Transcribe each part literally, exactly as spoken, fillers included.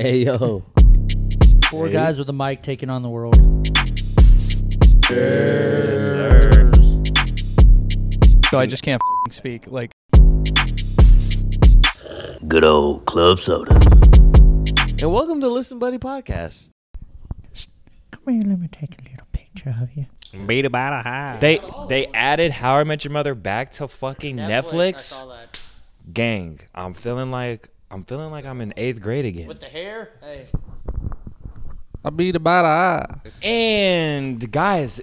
Hey, yo. Four hey. guys with a mic taking on the world. Cheers. So I just can't f***ing speak. Like, good old club soda. And welcome to Listen Buddy Podcast. Just come here, let me take a little picture of you. Beat about a high. They they added How I Met Your Mother back to fucking Netflix. Netflix. I saw that. Gang, I'm feeling like I'm feeling like I'm in eighth grade again. With the hair, hey. I beat about a eye. And guys,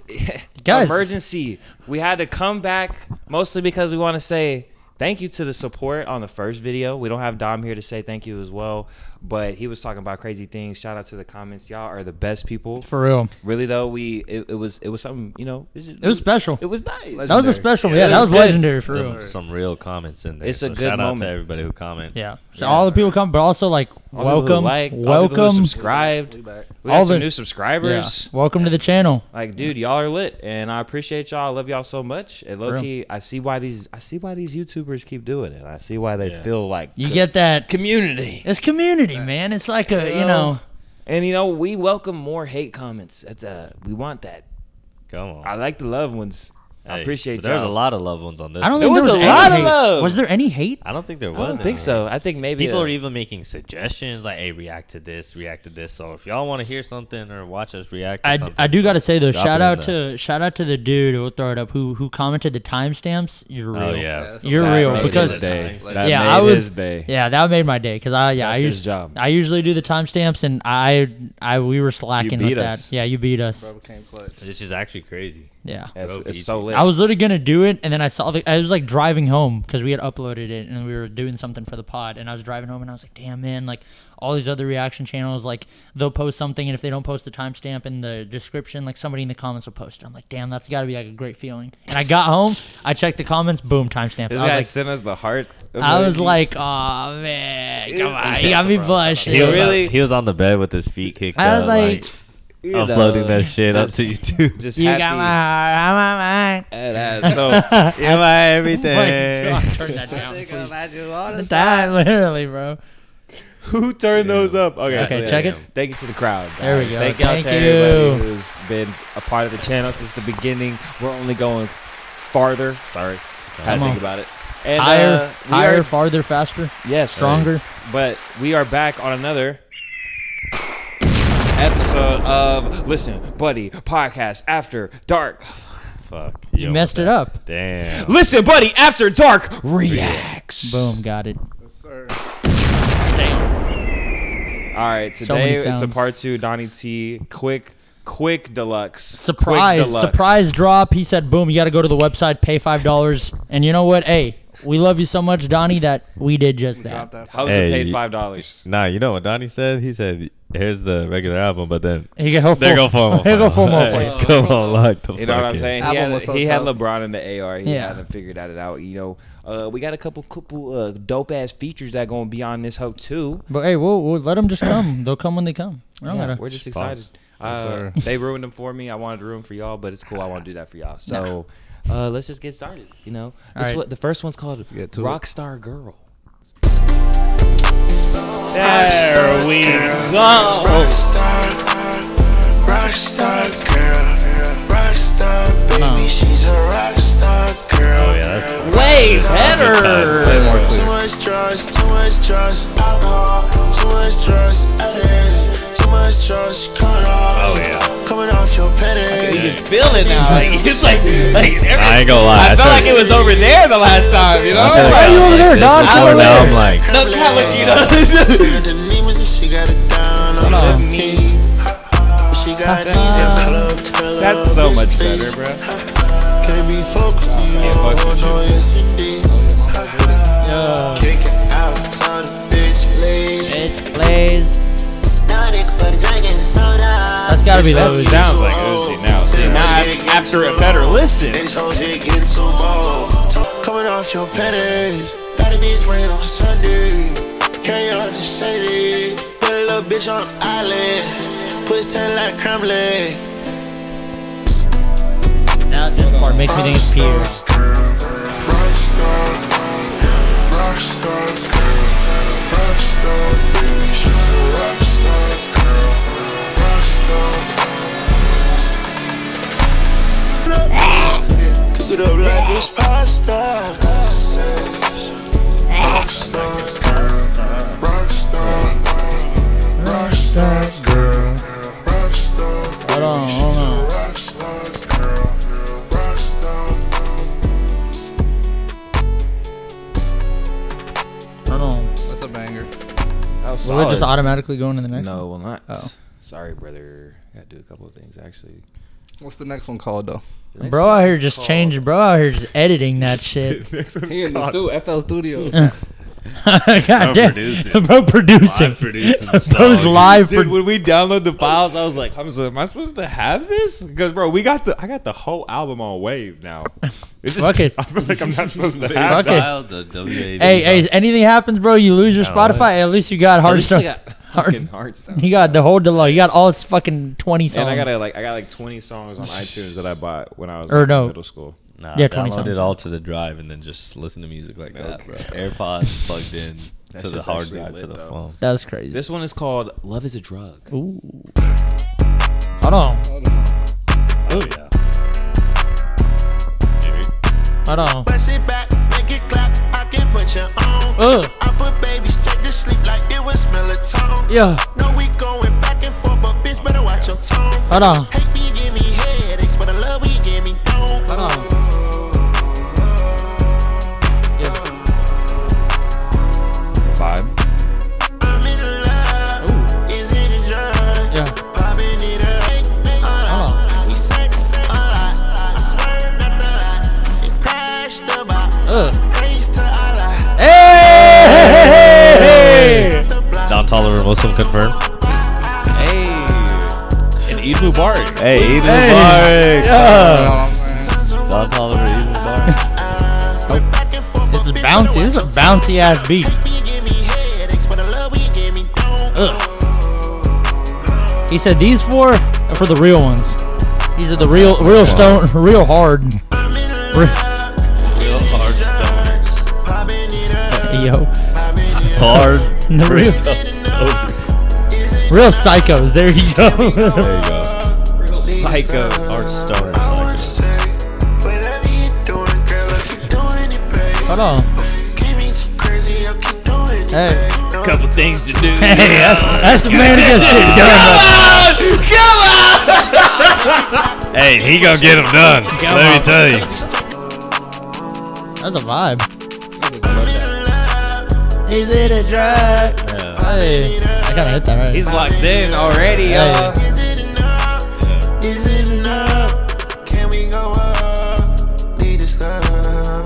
guys, emergency. We had to come back mostly because we want to say thank you to the support on the first video. We don't have Dom here to say thank you as well, but he was talking about crazy things. Shout out to the comments. Y'all are the best people. For real. Really though, we it, it was it was something, you know. It, just, it was special. It was nice. Legendary. That was a special. Yeah, yeah that was, was legendary for real. Some real comments in there. It's so a good shout moment. Shout out to everybody who commented. Yeah. So yeah. All the people come, but also like all welcome, like, welcome, all subscribed. We all the new subscribers. Yeah. Welcome yeah. to the channel. Like, dude, y'all are lit, and I appreciate y'all. I love y'all so much. And low key, I see why these I see why these YouTubers keep doing it. I see why they yeah. feel like you get that community. It's community, man. It's like a you know, you know, and you know we welcome more hate comments. That's uh, we want that. Come on, I like the loved ones. Hey, I appreciate. There's a lot of loved ones on this. I don't think there was, was a lot hate. of love. Was there any hate? I don't think there was. I don't think so. I think maybe people uh, are even making suggestions like, "Hey, react to this, react to this." So if y'all want to hear something or watch us react, to I something, I do so gotta say though, shout out to the... shout out to the dude who throw it up who who commented the timestamps. You're real. Oh, yeah, you're that real because day. That yeah, made I was his day. yeah that made my day because I yeah That's I used, his job. I usually do the timestamps and I I we were slacking with us. that. Yeah, you beat us. This is actually crazy. Yeah, it's, it's so lit. I was literally gonna do it, and then I saw the. I was like driving home because we had uploaded it, and we were doing something for the pod. And I was driving home, and I was like, "Damn, man! Like all these other reaction channels, like they'll post something, and if they don't post the timestamp in the description, like somebody in the comments will post it." I'm like, "Damn, that's got to be like a great feeling." And I got home, I checked the comments, boom, timestamp. This I was guy like, sent us the heart. I was like, "Oh man, come on, he got me blushing." He really, he was on the bed with his feet kicked. I was up, like. like You uploading know, that shit just, up to YouTube. Just you happy. got my heart on my mind. So, am I everything? Oh my God, turn that down. I that, literally, bro. Who turned yeah. those up? Okay, okay so check it. Thank you to the crowd. Guys. There we go. Thank, thank you. Everybody who's been a part of the channel since the beginning. We're only going farther. Sorry, I had to think about it. And, higher, uh, higher, are, farther, faster. Yes, stronger. But we are back on another episode of Listen Buddy Podcast After Dark. Fuck. You, you messed it up. Damn. Listen Buddy After Dark Reacts. Boom, got it. Yes, sir. Damn. All right, today so it's a part two. Donnie T, quick, quick deluxe. Surprise, quick deluxe. surprise drop. He said, boom, you got to go to the website, pay five dollars. And you know what? Hey. We love you so much, Donnie, that we did just we that. that. How's hey, it paid five dollars? Nah, you know what Donnie said? He said, "Here's the regular album," but then he go full. They go full. He go full more for you. Come on, like the you know what I'm saying? He had, so he had LeBron in the A R. He yeah. hadn't figured that out. You know, uh, we got a couple, couple uh, dope ass features that gonna be on this hoe too. But hey, we'll, we'll let them just come. They'll come when they come. We don't yeah, gotta. We're just excited. Uh, yes, they ruined them for me. I wanted to ruin for y'all, but it's cool. I want to do that for y'all. So. Uh, let's just get started. You know, this right. what the first one's called Rockstar Girl. There we go. Rockstar girl, rockstar baby, she's a rockstar girl. Oh yeah, that's way better. Too much trust, too much trust, alcohol, too much trust, too much trust, cut off. Oh yeah. Coming off your penny. You just feel it now. Like, it's like, like every, I ain't gonna lie. I felt like, like it was over there the last time, you know? Why are you over there, dog? Now I'm like, no, kind of, you know. That's so much better, bro. Can't be focused. Yeah, fuck with you. Yeah. Kick it out, tell the bitch, please. Bitch, please. No, nigga, for the drink and the soda. That's gotta be that sounds like Uzi now. See, now after a better listen. Coming off your pennies. Better be rain on Sunday. Carry on the city. Put a little bitch on island. Push ten like crumbling. Now this part makes me think it's Pierce. Rockstar, rockstar, rockstar, baby, she's a rockstar. it up like it's pasta. Rockstar girl, rockstar, rockstar girl, rockstar. Hold on, hold on. Rockstar girl, rockstar. Hold on. That's a banger. That was solid. Will it just automatically go into the next? No, one? It will not. Oh. Sorry, brother. I gotta do a couple of things actually. What's the next one called though? Bro out here just called. changing. Bro out here just editing that shit. He in the stu- F L Studios. God damn, producing. Bro producing. Live producing the Bro's song. live. Dude, pro- when we download the files, I was like, I'm so, am I supposed to have this? Because bro, we got the I got the whole album on Wave now. Just, Fuck it. I feel like I'm not supposed to have it. Hey, hey, anything happens, bro, you lose your Spotify. At least you got hard stuff. Hard, hard stuff. You got the whole deluxe. You got all its fucking twenty songs. And I got like I got like twenty songs on iTunes that I bought when I was or like, no. in middle school. Nah, yeah, twenty songs. I downloaded it all to the drive and then just listen to music like that, bro. AirPods plugged in That's to the hard drive lit, to the though. phone. That's crazy. This one is called "Love Is a Drug." Ooh. Hold on. Hold on. Oh yeah. Hold on. Ugh. Yeah. No, we going back and forth, but bitch, better watch your tone. Hold on. Hate me, give me headaches, but I love you, give me don't. Hold on. Yeah. Vibe. I'm in love. Ooh. Is it a drug? Yeah. Bobbing it up. Hold on. We sex a lot. I swear not to lie. It crashed the box. Ugh. Grace to Allah. Hey! Hey! Hey! Tolerant Muslim confirmed. Hey. And Eid Mubarak. Hey, Eid Mubarak. Hey. Yeah. Don Tolerant Eid Mubarak. This is bouncy. This is a bouncy ass beat. Ugh. He said these four are for the real ones. These are the real, real stone, real hard. Real hard stoners. Yo. Hard. The real stoners. Real psychos. There you go. There you go. Real psychos. Hard stoners. Hold on. Hey. Couple things to do. Hey, that's that's a man to get shit done. Come on, come on. Hey, he gonna get him done. Come Let on. me tell you. That's a vibe. Is it a drug? Yeah. Hey, I gotta hit that right. He's locked in already, hey. y'all. Is it enough? Yeah. Is it enough? Can we go up? Lead us up.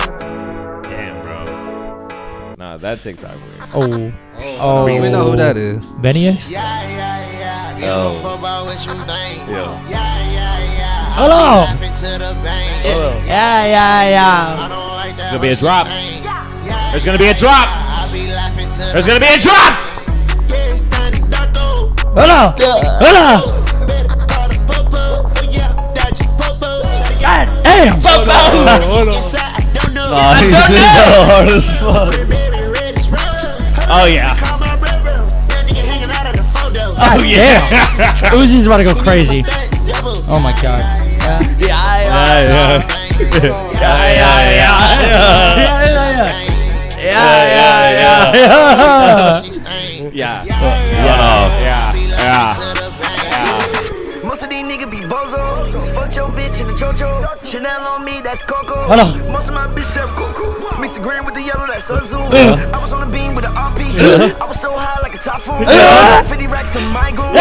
Damn, bro. Nah, that TikTok weird. Oh. Oh. oh. We even know who that is. Benny? Yeah, yeah, yeah. Oh. Yeah. Yeah, yeah, yeah. Hello. Hello. Yeah, yeah, yeah. There's gonna be a drop. There's gonna be a drop. There's gonna be a drop! Hello! Hello! God damn! Hold on, hold on. Nah, he's so hard as fuck. Oh yeah. Oh yeah! Uzi's about to go crazy. Oh my god. Yeah, yeah, yeah. Yeah, yeah, yeah. Yeah, yeah, yeah. Yeah. Yeah. Yeah. Yeah. Yeah. Most of these niggas be bozo. Fuck your bitch in the chocho. Chanel on me, that's Coco. Most of my bitch have Coco. Mister Green with the yellow, that's Sunzu. I was on the beam with the R P. I was so high like a typhoon. fifty racks to my goal.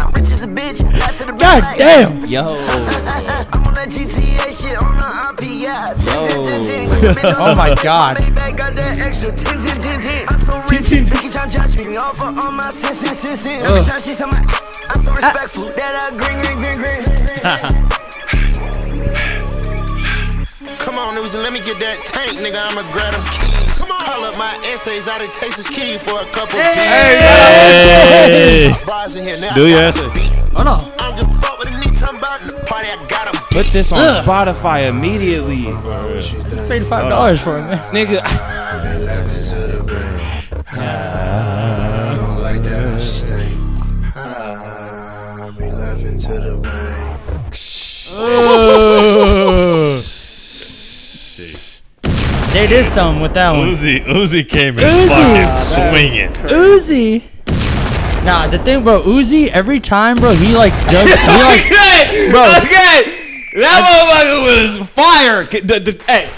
I'm rich as a bitch. God damn. Yo. I'm on that G T A shit. I'm not. Oh my god. Come on, Uzi, let me get that tank, nigga. I'm a grab them keys. Come on, call up my essays out of Texas Key for a couple of keys. Do your essay. Oh no. I'm just fuck with the nigga talking about the party I got him. Put this on Ugh. Spotify immediately. I paid five dollars for it, man. Nigga. I don't like that shit. I be laughing to the bank. Uh, they did something with that one. Uzi, Uzi came in Uzi. fucking swinging. Uzi. Nah, the thing, bro, Uzi, every time, bro, he like does. He like, okay, bro. okay, that motherfucker was fire. The, the, hey.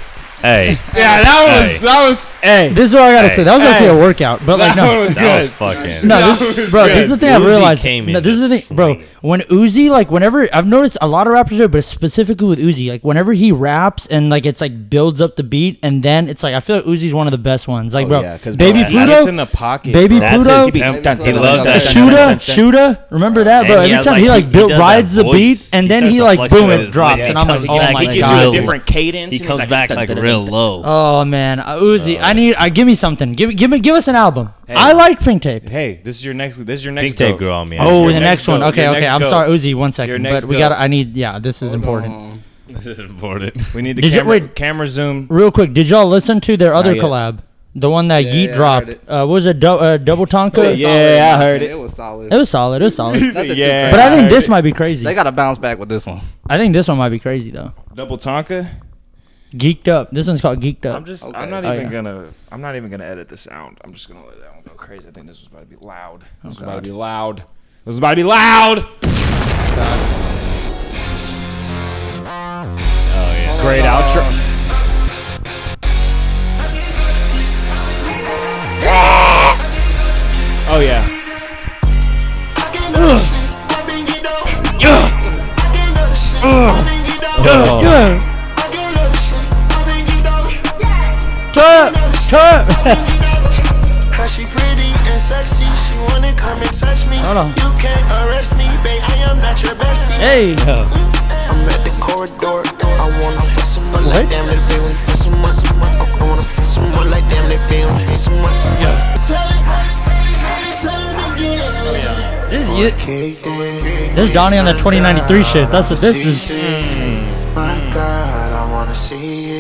Hey. Yeah, that hey. was that was hey. This is what I gotta hey. say. That was hey. okay a workout, but like that no, was that good. was fucking. No, that this, was bro, good. this is the thing Uzi I've realized. No, this is the thing, bro. When Uzi, like, whenever I've noticed a lot of rappers do, but specifically with Uzi, like, whenever he raps and like it's like builds up the beat, and then it's like I feel like Uzi's one of the best ones. Like, bro, oh, yeah, bro Baby Pluto, that's in the pocket. Baby that's Pluto, his temp- he loves that. Shooter, shooter, remember that, bro? Every time he like rides the beat, and then he like boom, it drops, and I'm like, oh my god, he gives you a different cadence. He comes back like really. Low. Oh man, uh, Uzi, uh, I need. I uh, give me something. Give give me give us an album. Hey, I like Pink Tape. Hey, this is your next. This is your next. Pink Tape grew on me. Oh, the next, next one. Okay, okay. I'm go. sorry, Uzi. One second, but we got. I need. Yeah, this is Hold important. On. This is important. We need the did camera. You, wait, camera zoom. Real quick, did y'all listen to their other collab? The one that yeah, Yeat yeah, dropped. Uh, what was it? Do- uh, Double Tonka? Yeah, I heard it. It was solid. It was solid. It was solid. Yeah, but I think this might be crazy. They gotta bounce back with this one. I think this one might be crazy though. Double Tonka. Geeked Up. This one's called Geeked Up. I'm just. Okay. I'm not oh, even yeah. gonna. I'm not even gonna edit the sound. I'm just gonna let that one go crazy. I think this was about to be loud. This oh, was God. about to be loud. This was about to be loud. God. Oh yeah. Oh, Great God. outro. Oh yeah. Oh. Yeah. Turn, turn. How she pretty and sexy, she wanna come and touch me. You can't arrest me, babe. I am not your bestie. Hey, I'm at the corridor. I wanna fuss some more like damn it, baby. Fuss some more, I wanna fuss some more like damn it, baby. Fuss some more. Yeah. This is Yeat. This is Donnie on the twenty ninety-three shit. That's what this is. My God, I wanna see it.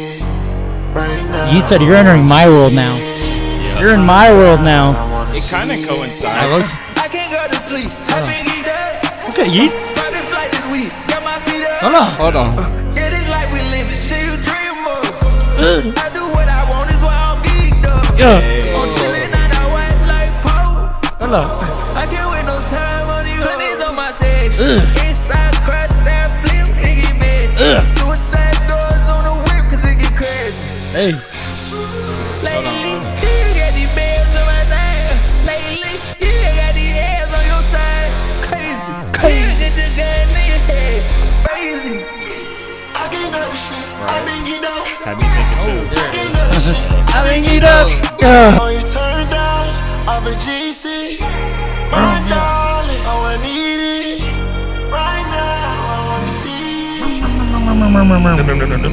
Yeat said, "You're entering my world now. Yeah. You're in my world now." It kind of coincides. I, was... I can't go to sleep. Oh. Okay, Yeat. Hold on. Hold on. It is like we live to see you dream of. I do what I want is what I'll geeked up. Yeah. Hold on. I can't wait no time on you. Honey's on my stage. Inside crust that flip, nigga miss. Suicide doors on the whip because it get crazy. Hey. Lately, you got these bands on my side. Lately, you got these hands on your side. Crazy. Crazy. Get your gun in your head. Crazy. I can't go to sleep. I've been geeked up. I've been geeked up. I've been geeked up. Oh, you turned down. I'm a G C. My darling. Oh, I need it. Right now, I want to see.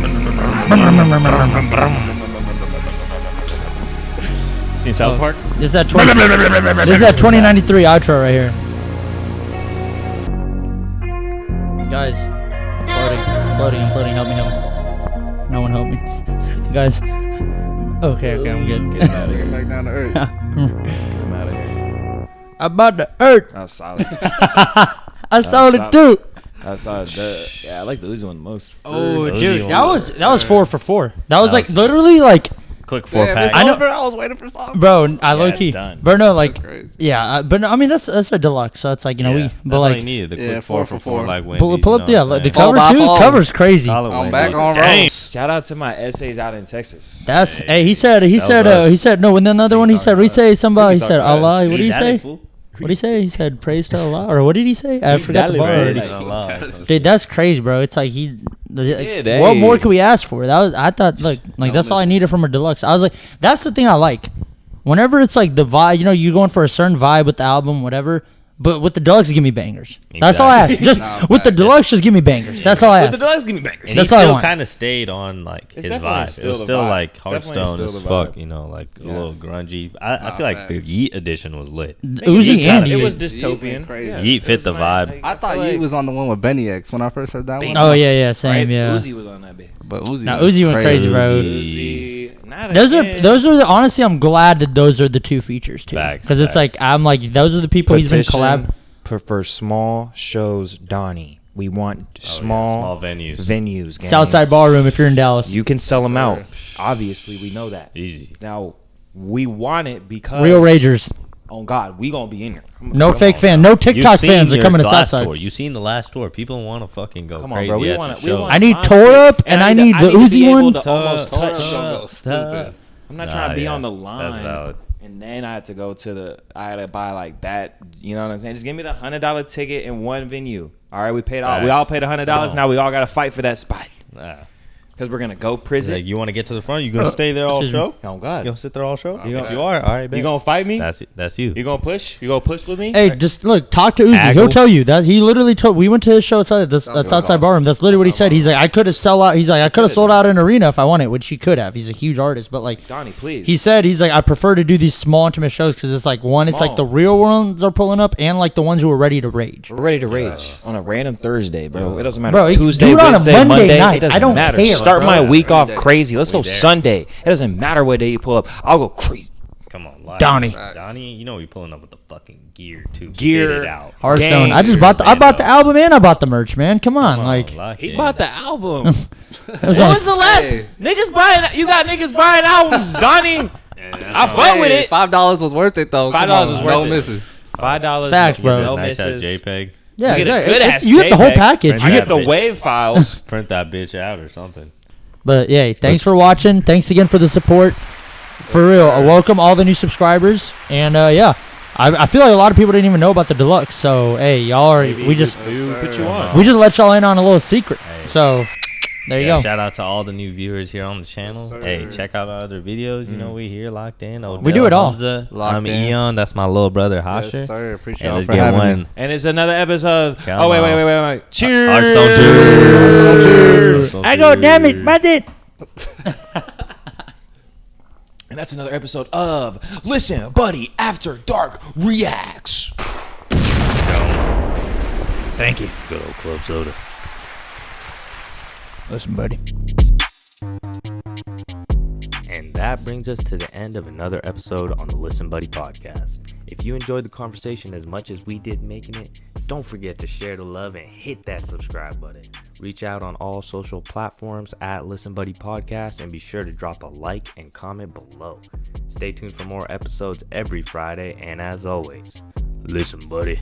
Seen South Park? Oh, this is that twenty This is that twenty ninety-three outro right here. Guys, I'm floating, I'm floating, I'm floating. Help me, help me. No one help me. Guys. Okay, okay, I'm good. Get out of here. Back down to earth. I'm out of here. About the earth. That was solid. I saw it too. I saw that. Yeah, I like the Uzi one the most. Oh, dude, that was that was four for four. That was like literally like quick four pack. I know. I was waiting for something. Bro, I low key. But no, like yeah, but no, I mean that's that's a deluxe, so it's like you know we but like needed the quick four for four. Like pull up the the cover too. Cover's crazy. I'm back on roads. Shout out to my essays out in Texas. That's hey. He said he said he said no. And then another one he said he said somebody he said Allah. What do you say? What did he say? He said praise to Allah, or what did he say? I forgot the bar already. Dude, that's crazy, bro. It's like he. Like, yeah, what more could we ask for? That was. I thought, look, like that's all I needed from a deluxe. I was like, that's the thing I like. Whenever it's like the vibe, you know, you're going for a certain vibe with the album, whatever. But with the deluxe, give me bangers. Exactly. That's all I ask. Just no, with the deluxe, just give me bangers. That's all I ask. With the deluxe, give me bangers. And that's he all still kind of stayed on like his vibe. Still it was still vibe. Like hardstone as fuck, you know, like yeah. a little grungy. I, I feel like the Yeat edition was lit. Uzi and it was dystopian. Yeat, yeah. Yeat fit the vibe. Like, I thought like, Yeat was on the one with Benny X when I first heard that one. Oh yeah, yeah, same. Right? Yeah. Uzi was on that bit. But Uzi, now Uzi went crazy, bro. Those are those are the honestly. I'm glad that those are the two features too, because it's like I'm like those are the people he's been collabing. Prefer small shows, Donnie. We want oh, small, yeah. small venues. Venues. Gang. Southside Ballroom if you're in Dallas. You can sell them Sorry. out. Obviously, we know that. Easy. Now, we want it because... Real Ragers. Oh, God. We going to be in here. No fake fan. No TikTok fans are coming to Southside. You've seen the last tour. People want to fucking go Come crazy on, bro. We wanna, we wanna, I need Tore Up and I need the Uzi one. To almost touch. I'm not trying to be on the line. That's valid. And then I had to go to the, I had to buy like that, you know what I'm saying? Just give me the one hundred dollar ticket in one venue. All right, we paid all, That's, we all paid one hundred dollars. Now we all got to fight for that spot. Nah. Because we're going to go prison. Like, you want to get to the front? You going to stay there all show? Oh, God. You going to sit there all show? You if you are, all right, baby. You going to fight me? That's that's you. You going to push? You going to push with me? Hey, just look, talk to Uzi. Aggle. He'll tell you. that He literally told, we went to his show outside, this, that's outside awesome. Barroom. That's literally what he said. He's like, I could have sell out. He's like, I could have sold out an arena if I wanted, which he could have. He's a huge artist. But like, Donnie, please. He said, he's like, I prefer to do these small intimate shows because it's like, one, small. It's like the real ones are pulling up and like the ones who are ready to rage. We're ready to rage yeah. on a random Thursday, bro. It doesn't matter. Bro, Tuesday, Wednesday, Monday. It doesn't matter. Start bro, my week off there. crazy. Let's We're go there. Sunday. It doesn't matter what day you pull up. I'll go crazy. Come on, live. Donnie. Donnie, you know you're pulling up with the fucking gear too. Gear Get it out. Hearthstone. I just bought the. I bought the album and I bought the merch, man. Come on, Come on like, like he it. bought the album. When was the last hey. niggas buying? You got niggas buying albums, Donnie. Yeah, I fought hey, with it. Five dollars was worth it though. Five dollars was worth no it. No misses. Five dollars. Facts, bro. No misses. Nice JPEG. Yeah, you get, exactly. it's, you get the whole package. You get the bitch. Wave files. Print that bitch out or something. But yeah, thanks for watching. Thanks again for the support. For real, I welcome all the new subscribers. And uh, yeah, I, I feel like a lot of people didn't even know about the deluxe. So hey, y'all are Maybe we just put you on. We just let y'all in on a little secret. Hey. So there yeah, you go. Shout out to all the new viewers here on the channel. Yes, hey, check out our other videos. Mm. You know, we here locked in. Odell, we do it all. Hamza, I'm in. Eon. That's my little brother, Hashir. Yes, sir. Appreciate and y'all for having one. Me. And it's another episode. Come oh, wait, wait, wait, wait, wait. Cheers. Uh, cheers. cheers. cheers. I go, damn it, buddy. And that's another episode of Listen, Buddy, After Dark Reacts. Thank you. Good old club soda. Listen, buddy. And that brings us to the end of another episode on the Listen Buddy podcast. If you enjoyed the conversation as much as we did making it, don't forget to share the love and hit that subscribe button. Reach out on all social platforms at Listen Buddy Podcast and be sure to drop a like and comment below. Stay tuned for more episodes every Friday. And as always, listen, buddy.